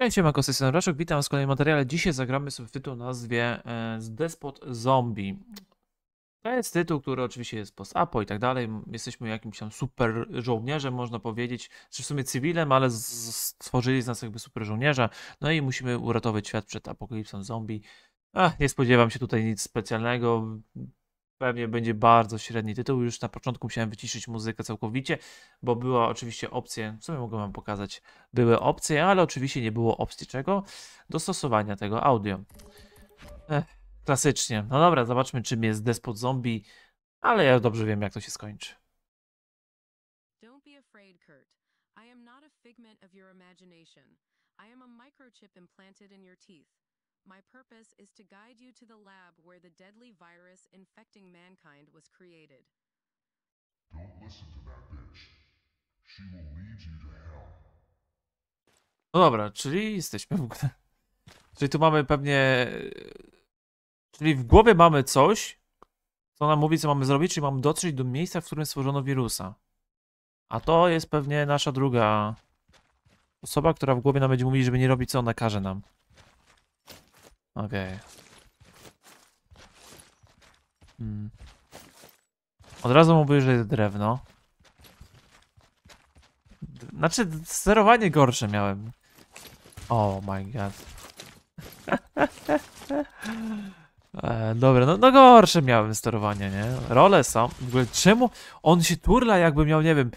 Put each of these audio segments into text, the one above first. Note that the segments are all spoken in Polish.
Cześć, siemanko, z tej Raszek, witam was w kolejnym materiale. Dzisiaj zagramy sobie w tytuł o nazwie Despot Zombie. To jest tytuł, który oczywiście jest post-apo i tak dalej. Jesteśmy jakimś tam super żołnierzem, można powiedzieć. Czy w sumie cywilem, ale stworzyli z nas jakby super żołnierza. No i musimy uratować świat przed apokalipsą zombie. Nie spodziewam się tutaj nic specjalnego. Pewnie będzie bardzo średni tytuł. Już na początku musiałem wyciszyć muzykę całkowicie, bo była oczywiście opcja, w sumie mogę wam pokazać, były opcje, ale oczywiście nie było opcji czego? Dostosowania tego audio. Klasycznie. No dobra, zobaczmy czym jest Despot Zombie, ale ja dobrze wiem jak to się skończy. Don't be afraid, Kurt. I am not a figment of your imagination. I am a microchip implanted in your teeth. My purpose is to guide you to the lab where the deadly virus infecting mankind was created. Don't listen to that bitch. She will lead you to hell. No dobra, czyli jesteśmy w ogóle. Czyli tu mamy pewnie. Czyli w głowie mamy coś, co nam mówi, co mamy zrobić, czyli mamy dotrzeć do miejsca, w którym stworzono wirusa. A to jest pewnie nasza druga osoba, która w głowie nam będzie mówić, żeby nie robić, co ona każe nam. Okej. Od razu mówię, że jest drewno. Znaczy, sterowanie gorsze miałem. Oh my god. Dobra, no gorsze miałem sterowanie, nie? Role są. W ogóle czemu on się turla, jakby miał, nie wiem,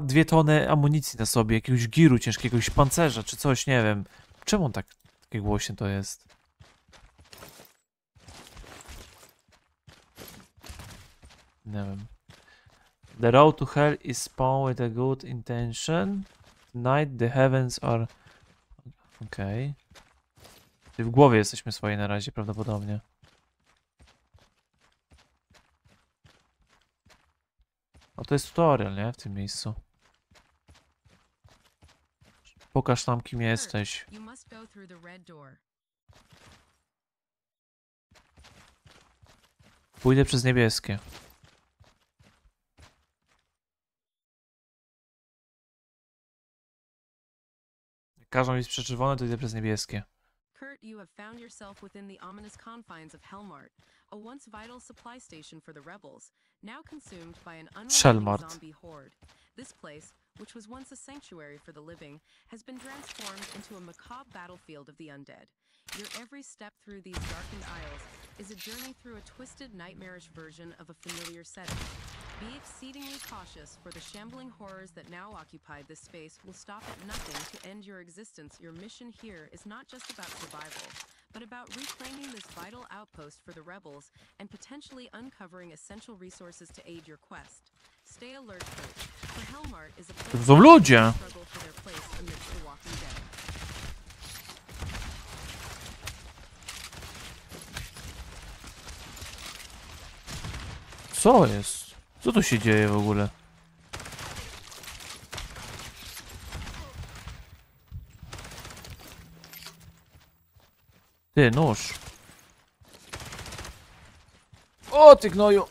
dwie tony amunicji na sobie, jakiegoś giru ciężkiego, jakiegoś pancerza czy coś, nie wiem. Czemu on tak taki głośny to jest? Nie wiem. The road to hell is spawned with a good intention. Tonight the heavens are... Okej. Czyli w głowie jesteśmy swojej na razie prawdopodobnie. No to jest tutorial, nie? W tym miejscu. Pokaż nam kim jesteś. Pójdę przez niebieskie. Każą jest przeczerwone, to idę przez niebieskie. Kurt, you have found yourself within the ominous confines of Hellmart, a once vital supply station for the rebels, now consumed by an unrelenting zombie horde. This place, which was once a sanctuary for the living, has been transformed into a macabre battlefield of the undead. Your every step through these darkened aisles is a journey through a twisted, nightmarish version of a familiar setting. Be exceedingly cautious, for the shambling horrors that now occupy this space will stop at nothing to end your existence. Your mission here is not just about survival, but about reclaiming this vital outpost for the rebels and potentially uncovering essential resources to aid your quest. Stay alert, for Hellmart is a place where they struggle for their place amidst the walking dead. Co jest? Co tu się dzieje w ogóle? Ty, nóż. O, ty gnoju.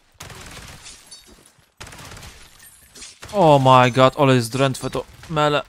Oh my god, ale jest drętwe to mele.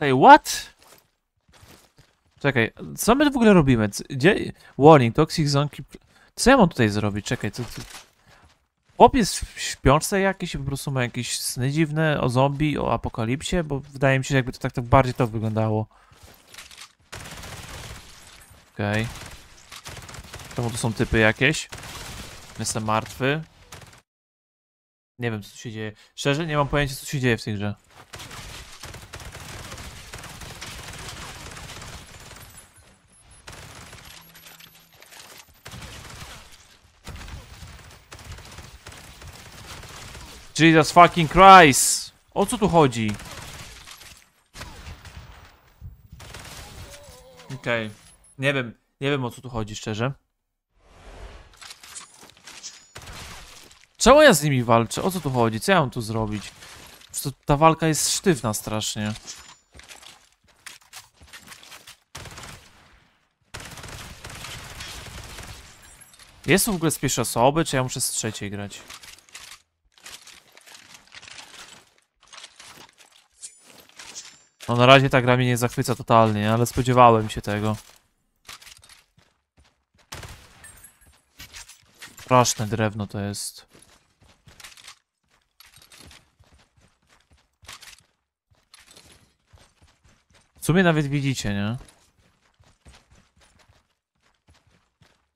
Hey, what? Czekaj, co my w ogóle robimy? Gdzie? Warning, toxic zombie. Co ja mam tutaj zrobić? Czekaj, co? Chłop jest w śpiączce jakiejś i po prostu ma jakieś sny dziwne o zombie, o apokalipsie, bo wydaje mi się, jakby to tak bardziej to wyglądało. Okej. Czemu tu są typy jakieś? Jestem martwy. Nie wiem co tu się dzieje. Szczerze nie mam pojęcia co się dzieje w tej grze. Jesus fucking Christ! O co tu chodzi? Okej. Nie wiem o co tu chodzi, szczerze. Czemu ja z nimi walczę? O co tu chodzi? Co ja mam tu zrobić? Przecież ta walka jest sztywna strasznie. Jest tu w ogóle z pierwszej osoby, czy ja muszę z trzeciej grać? No na razie ta gra mnie nie zachwyca totalnie, ale spodziewałem się tego. Straszne drewno to jest. W sumie nawet widzicie, nie?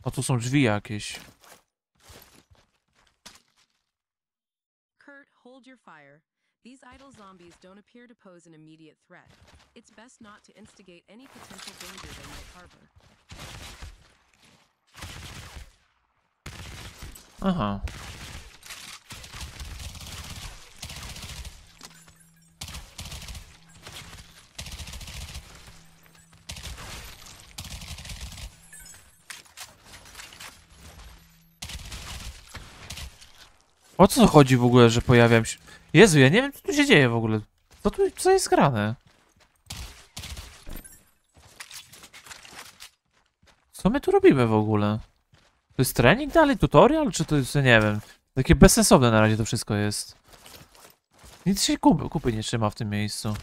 O, tu są drzwi jakieś. Kurt, hold your fire. These idle zombies don't appear to pose an immediate threat. It's best not to instigate any potential danger they might harbor. Aha. O co chodzi w ogóle, że pojawiam się... Jezu, ja nie wiem co tu się dzieje w ogóle. Co jest grane? Co my tu robimy w ogóle? To jest trening dalej? Tutorial? Czy to jest... nie wiem. Takie bezsensowne na razie to wszystko jest. Nic się kupy nie trzyma w tym miejscu.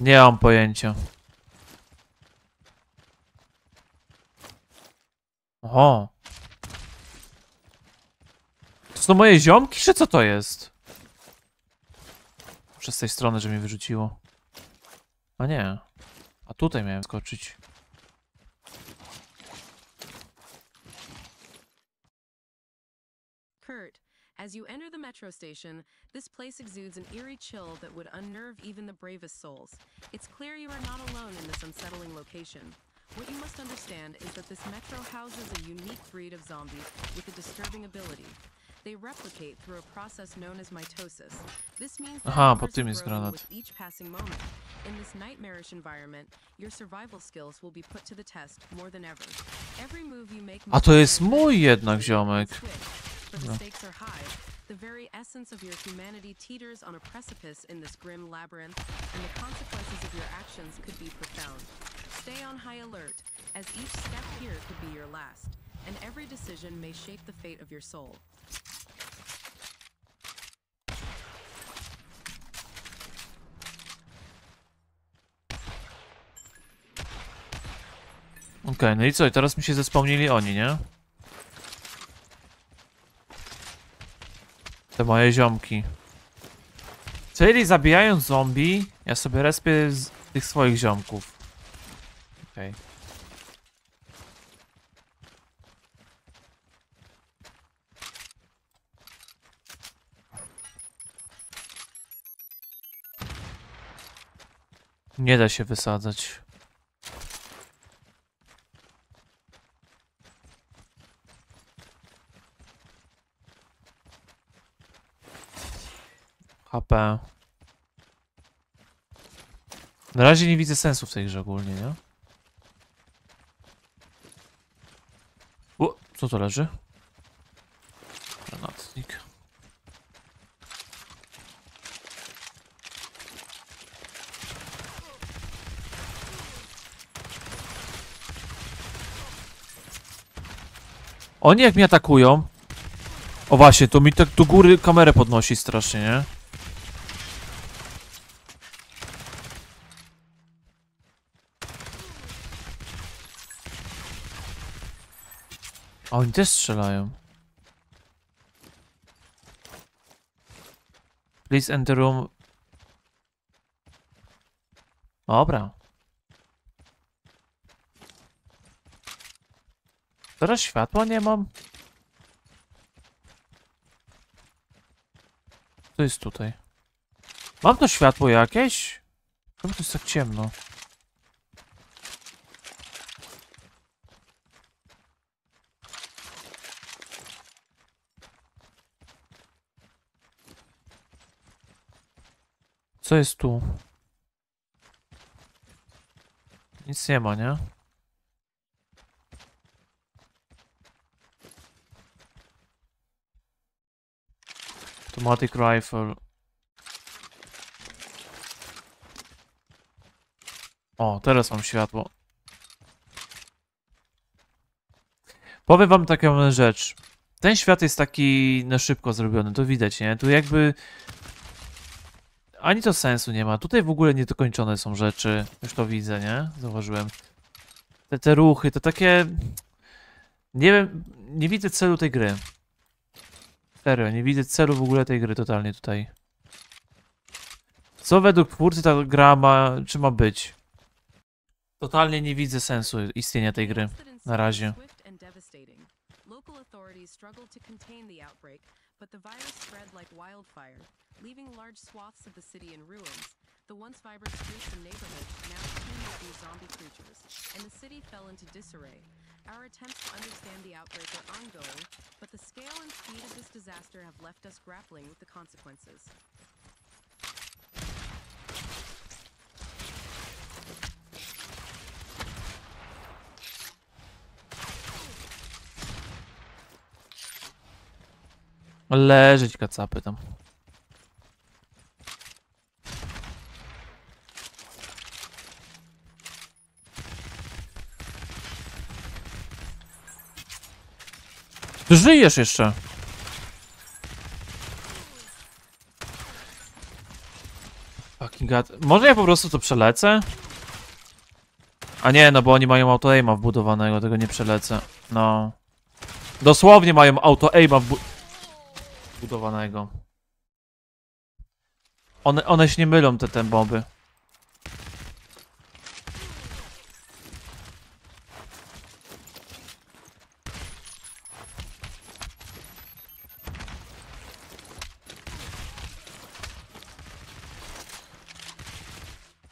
Nie mam pojęcia. Oho. To są moje ziomki, czy co to jest? Przez tej strony, że mnie wyrzuciło. A nie. A tutaj miałem skoczyć. Kurt, as you enter the metro station, this place exudes an eerie chill that would unnerve even the bravest souls. It's clear you are not alone in this unsettling location. What you must understand is that this metro houses a unique breed of zombies with a disturbing ability. They replicate through a process known as mitosis. This means that with each passing moment. In this nightmarish environment, your survival skills will be put to the test more than ever. Every move you make. A to jest mój jednak ziomek. The stakes are high. The very essence of your humanity teeters on a precipice in this grim labyrinth, and the consequences of your actions could be profound. Stay on high alert, as each step here could be your last, and every decision may shape the fate of your soul. Okej, no i co? I teraz mi się zespomnieli oni, nie? Te moje ziomki. Czyli zabijając zombie, ja sobie respię z tych swoich ziomków. Okej. Nie da się wysadzać. Na razie nie widzę sensu w tej grze ogólnie, nie? Co to leży? Granatnik. Oni jak mnie atakują... O właśnie, to mi tak do góry kamerę podnosi strasznie, nie? A oni też strzelają. Please enter room. Dobra. Teraz światła nie mam. Co jest tutaj? Mam to światło jakieś? Czemu to jest tak ciemno? Co jest tu? Nic nie ma, nie? Automatic rifle. O, teraz mam światło. Powiem wam taką rzecz. Ten świat jest taki na szybko zrobiony, to widać, nie? Tu jakby... Ani to sensu nie ma. Tutaj w ogóle niedokończone są rzeczy. Już to widzę, nie? Zauważyłem. Te ruchy, to takie... Nie wiem, nie widzę celu tej gry. Serio, nie widzę celu w ogóle tej gry totalnie tutaj. Co według twórcy ta gra ma... czy ma być? Totalnie nie widzę sensu istnienia tej gry. Na razie. But the virus spread like wildfire, leaving large swaths of the city in ruins. The once vibrant streets and neighborhoods now teemed with these zombie creatures, and the city fell into disarray. Our attempts to understand the outbreak are ongoing, but the scale and speed of this disaster have left us grappling with the consequences. Leżeć kacapy tam. Ty żyjesz jeszcze. Fucking god. Może ja po prostu to przelecę? A nie, no bo oni mają auto-aima wbudowanego, tego nie przelecę. No. Dosłownie mają auto-aima budowanego. One się nie mylą, te bomby.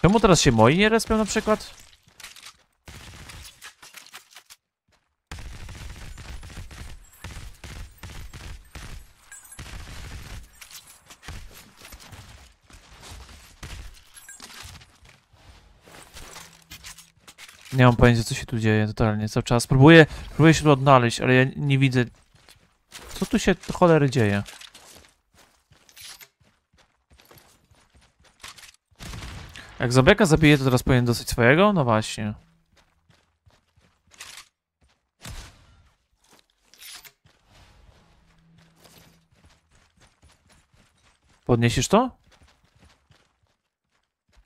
Czemu teraz się moi nie respią na przykład? Nie mam pojęcia, co się tu dzieje totalnie, cały czas. Próbuję się tu odnaleźć, ale ja nie widzę... Co tu się cholery dzieje? Jak zombiaka zabiję, to teraz powinien dostać swojego? No właśnie. Podniesiesz to?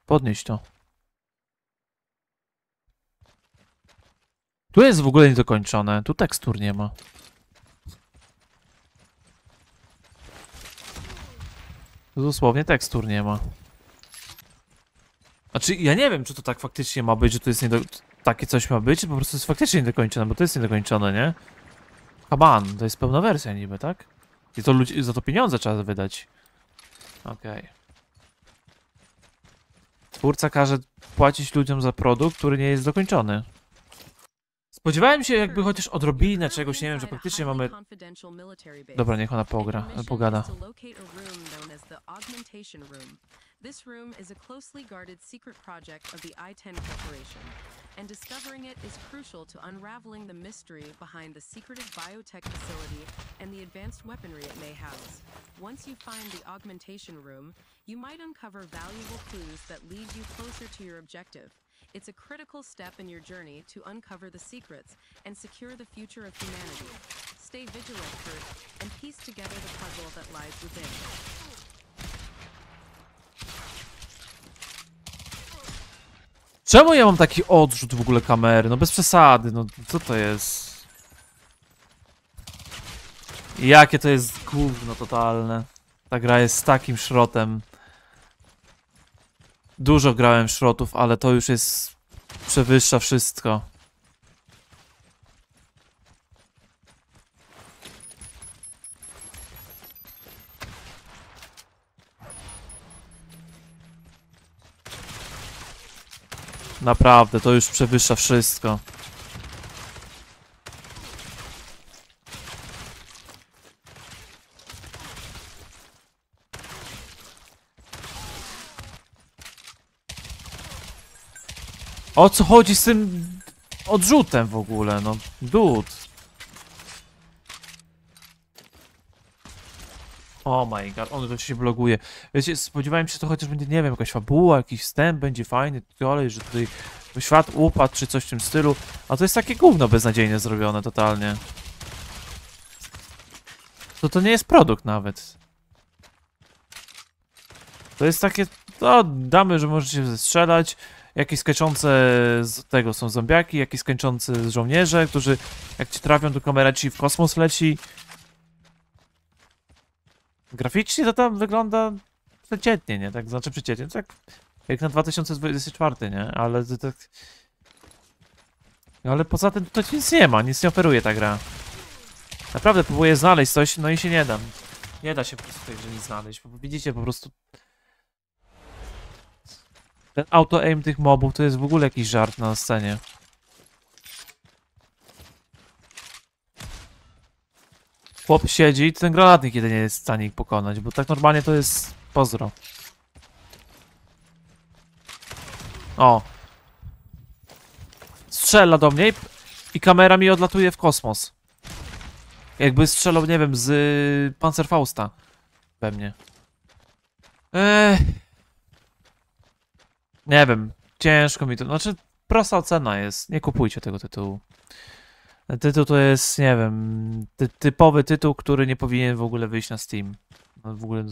Podnieś to. Tu jest w ogóle niedokończone, tu tekstur nie ma. Tu dosłownie tekstur nie ma. Znaczy, ja nie wiem, czy to tak faktycznie ma być, że to jest takie coś ma być, czy po prostu jest faktycznie niedokończone, bo to jest niedokończone, nie? Come on, to jest pełna wersja niby, tak? I to ludzie, za to pieniądze trzeba wydać. Okej. Twórca każe płacić ludziom za produkt, który nie jest dokończony. Spodziewałem się jakby chociaż odrobinę czegoś, nie wiem, że praktycznie mamy... Dobra, niech ona pogra, pogada. It's a critical step in your journey to uncover the secrets and secure the future of humanity. Stay vigilant, Kurt, and piece together the puzzle that lies within. Czemu ja mam taki odrzut w ogóle kamery? No bez przesady, no co to jest? Jakie to jest gówno totalne. Ta gra jest takim szrotem. Dużo grałem szrotów, ale to już jest... przewyższa wszystko. Naprawdę, to już przewyższa wszystko. O co chodzi z tym odrzutem w ogóle, no? Dude. Oh my god, on to się bloguje. Wiecie, spodziewałem się, to chociaż będzie, nie wiem, jakaś fabuła, jakiś wstęp będzie fajny, dalej, że tutaj świat upadł, czy coś w tym stylu. A to jest takie gówno beznadziejne zrobione totalnie. To nie jest produkt nawet. To jest takie, no damy, że możecie zestrzelać. Jakieś skaczące z tego są zombiaki, jakieś skaczące żołnierze, którzy jak ci trafią, to kamera ci w kosmos leci. Graficznie to tam wygląda przeciętnie, nie? Tak, znaczy przeciętnie, tak jak na 2024, nie? Ale to tak... Ale poza tym to nic nie ma, nic nie oferuje ta gra. Naprawdę próbuję znaleźć coś, no i się nie da. Nie da się po prostu tej grze nic znaleźć, bo widzicie po prostu... Ten auto-aim tych mobów to jest w ogóle jakiś żart na scenie. Chłop siedzi i ten granatnik jedynie jest w stanie ich pokonać, bo tak normalnie to jest pozdro. O! Strzela do mnie i kamera mi odlatuje w kosmos. Jakby strzelał, nie wiem, z Panzerfausta we mnie. Nie wiem, ciężko mi to... Znaczy, prosta ocena jest, nie kupujcie tego tytułu. Tytuł to jest, nie wiem, typowy tytuł, który nie powinien w ogóle wyjść na Steam. W ogóle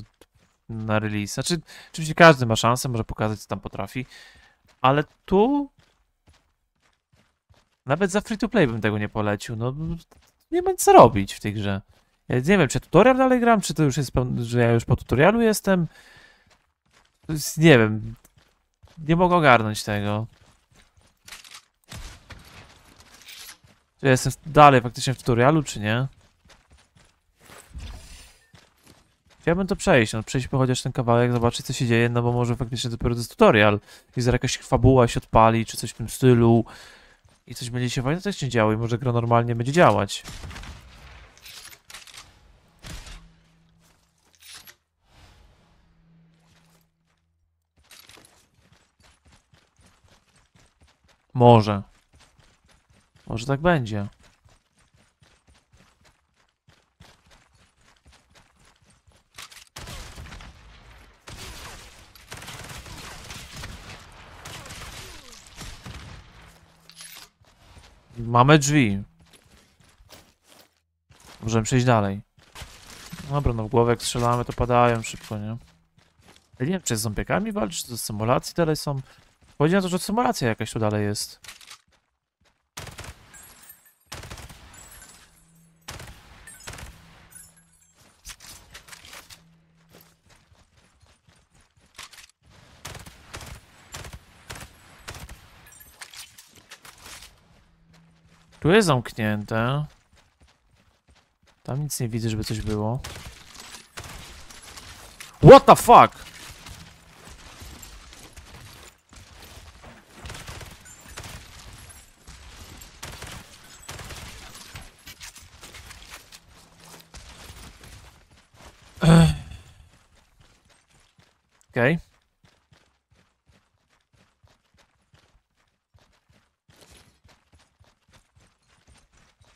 na release. Znaczy, oczywiście każdy ma szansę, może pokazać, co tam potrafi. Ale tu... Nawet za free to play bym tego nie polecił, no... Nie ma co robić w tej grze. Ja nie wiem, czy tutorial dalej gram, czy to już jest, że ja już po tutorialu jestem. To jest, nie wiem... Nie mogę ogarnąć tego. Czy ja jestem dalej faktycznie w tutorialu, czy nie? Chciałbym to przejść, no przejdźmy chociaż ten kawałek, zobaczyć co się dzieje, no bo może faktycznie dopiero to jest tutorial. I zaraz jakaś fabuła się odpali, czy coś w tym stylu. I coś będzie się fajnie też nie działo i może gra normalnie będzie działać. Może. Może tak będzie. Mamy drzwi. Możemy przejść dalej. Dobra, no w głowę jak strzelamy, to padają szybko, nie? Ja nie wiem, czy z zombiekami walczy, czy to z symulacji dalej są. Chodzi na to, że symulacja jakaś tu dalej jest. Tu jest zamknięte. Tam nic nie widzę, żeby coś było. What the fuck? Okej.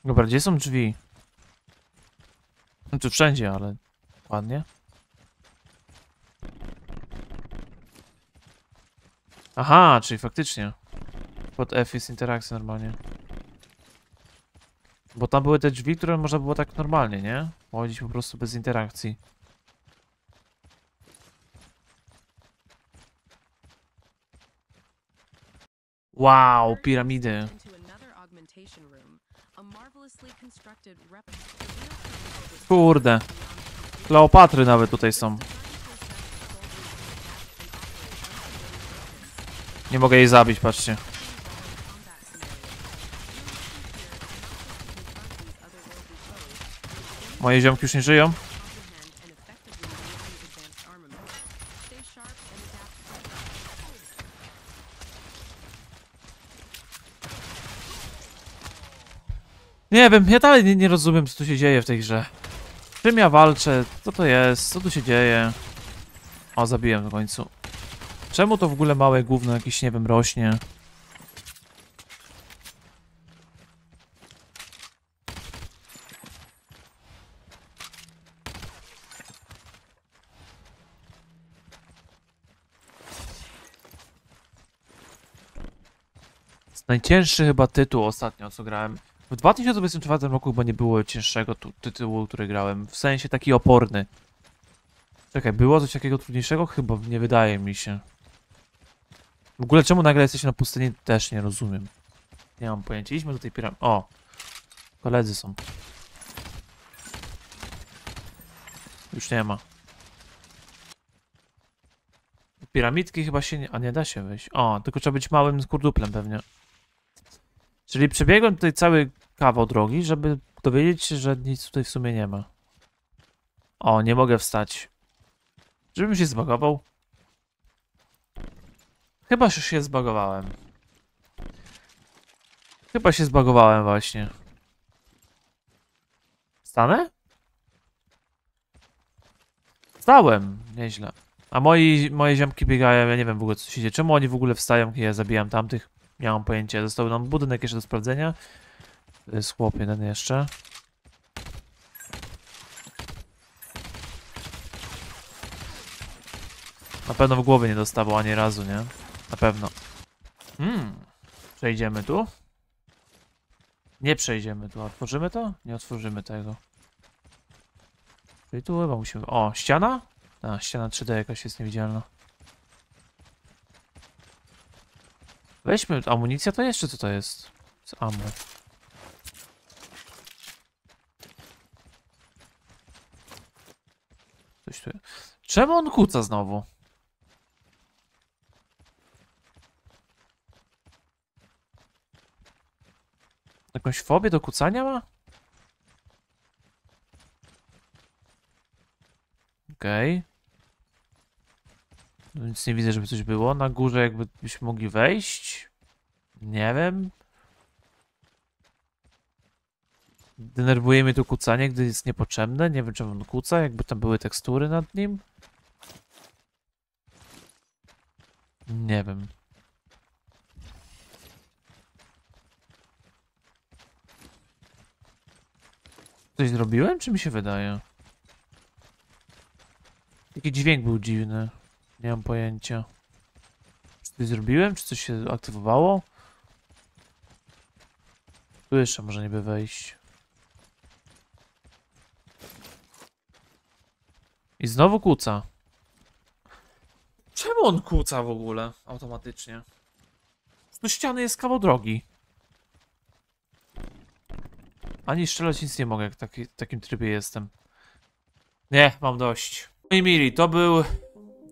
Dobra, gdzie są drzwi? No tu wszędzie, ale ładnie. Aha, czyli faktycznie. Pod F jest interakcja normalnie. Bo tam były te drzwi, które można było tak normalnie, nie? Chodzić po prostu bez interakcji. Wow, piramidy. Kurde. Kleopatry nawet tutaj są. Nie mogę jej zabić, patrzcie. Moje ziomki już nie żyją. Nie wiem, ja dalej nie rozumiem, co tu się dzieje w tej grze. Czym ja walczę? Co to jest? Co tu się dzieje? O, zabiłem w końcu. Czemu to w ogóle małe gówno jakieś, nie wiem, rośnie? Najcięższy chyba tytuł ostatnio, co grałem. W 2024 roku chyba nie było cięższego tytułu, który grałem. W sensie taki oporny. Czekaj, było coś takiego trudniejszego? Chyba nie wydaje mi się. W ogóle czemu nagle jesteś na pustyni? Też nie rozumiem. Nie mam pojęcia. Idźmy do tej piramy. O! Koledzy są. Już nie ma. Piramidki chyba się nie... A nie da się wejść. O, tylko trzeba być małym skurduplem pewnie. Czyli przebiegłem tutaj cały kawał drogi, żeby dowiedzieć się, że nic tutaj w sumie nie ma. O, nie mogę wstać. Żebym się zbagował. Chyba już się zbagowałem. Chyba się zbagowałem właśnie. Stanę? Stałem. Nieźle. A moje ziomki biegają, ja nie wiem w ogóle, co się dzieje. Czemu oni w ogóle wstają, kiedy ja zabijam tamtych? Nie mam pojęcia. Został nam budynek jeszcze do sprawdzenia. Schłop jeden jeszcze. Na pewno w głowie nie dostawał ani razu, nie? Na pewno. Przejdziemy tu? Nie przejdziemy tu. Otworzymy to? Nie otworzymy tego. Czyli tu chyba musimy... O, ściana? A, ściana 3D jakaś jest niewidzialna. Weźmy, amunicja to jeszcze co to jest? Z ammo. Coś tu jest. Czemu on kuca znowu? Jakąś fobię do kucania ma? Okej. Nic nie widzę, żeby coś było. Na górze jakbyśmy mogli wejść. Nie wiem. Denerwuje mnie tu kucanie, gdy jest niepotrzebne. Nie wiem, czemu on kuca. Jakby tam były tekstury nad nim. Nie wiem. Coś zrobiłem, czy mi się wydaje? Jaki dźwięk był dziwny. Nie mam pojęcia. Czy coś zrobiłem? Czy coś się aktywowało? Tu jeszcze może niby wejść. I znowu kłóca. Czemu on kłóca w ogóle? Automatycznie. Do ściany jest kawał drogi. Ani strzelać nic nie mogę, jak w takim trybie jestem. Nie, mam dość. Moi mili, to był...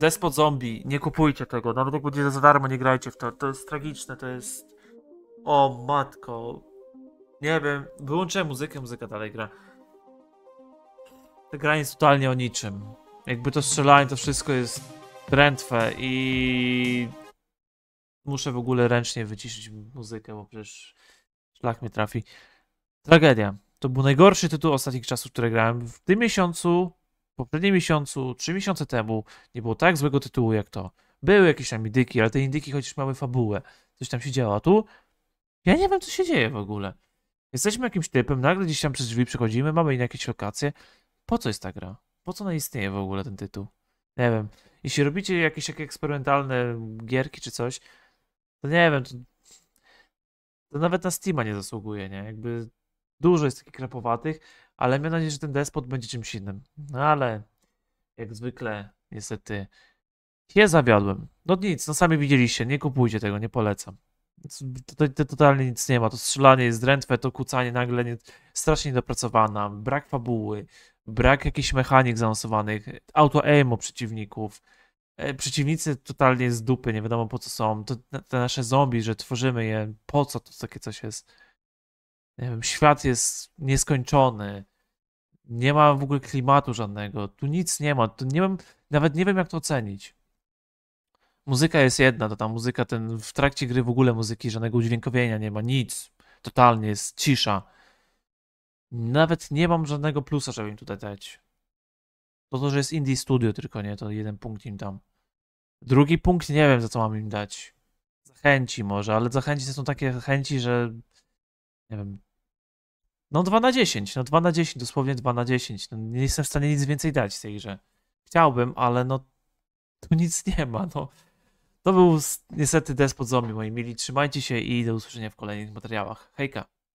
Despot Zombie, nie kupujcie tego, nawet jak będzie za darmo, nie grajcie w to, to jest tragiczne, to jest... O matko... Nie wiem, wyłączyłem muzykę, muzyka dalej gra. Ta gra jest totalnie o niczym. Jakby to strzelanie, to wszystko jest drętwe i... Muszę w ogóle ręcznie wyciszyć muzykę, bo przecież szlak mnie trafi. Tragedia. To był najgorszy tytuł ostatnich czasów, które grałem w tym miesiącu. W poprzednim miesiącu, 3 miesiące temu nie było tak złego tytułu jak to. Były jakieś tam indyki, ale te indyki chociaż miały fabułę. Coś tam się działo, a tu? Ja nie wiem, co się dzieje w ogóle. Jesteśmy jakimś typem, nagle gdzieś tam przez drzwi przechodzimy, mamy jakieś lokacje. Po co jest ta gra? Po co ona istnieje w ogóle, ten tytuł? Nie wiem. Jeśli robicie jakieś takie eksperymentalne gierki czy coś, to nie wiem, to nawet na Steama nie zasługuje, nie? Jakby dużo jest takich krapowatych, ale mam nadzieję, że ten despot będzie czymś innym. No ale, jak zwykle, niestety, się zawiodłem. No nic, no sami widzieliście, nie kupujcie tego, nie polecam. To totalnie nic nie ma, to strzelanie jest drętwe, to kucanie nagle strasznie niedopracowana, brak fabuły, brak jakichś mechanik zaawansowanych, auto-aim przeciwników, przeciwnicy totalnie z dupy, nie wiadomo po co są, te nasze zombie, że tworzymy je, po co to takie coś jest. Nie wiem, świat jest nieskończony, nie ma w ogóle klimatu żadnego, tu nic nie ma, tu nie mam, nawet nie wiem jak to ocenić. Muzyka jest jedna, to ta muzyka, w trakcie gry w ogóle muzyki, żadnego udźwiękowienia nie ma, nic, totalnie jest cisza. Nawet nie mam żadnego plusa, żeby im tutaj dać. To, że jest Indie Studio, tylko nie, to jeden punkt im dam. Drugi punkt nie wiem, za co mam im dać. Za chęci może, ale za chęci to są takie chęci, że... Nie wiem. No 2 na 10, no 2 na 10, dosłownie 2 na 10. No, nie jestem w stanie nic więcej dać tej grze. Chciałbym, ale no... Tu nic nie ma, no. To był niestety Despot Zombie, moi mili. Trzymajcie się i do usłyszenia w kolejnych materiałach. Hejka!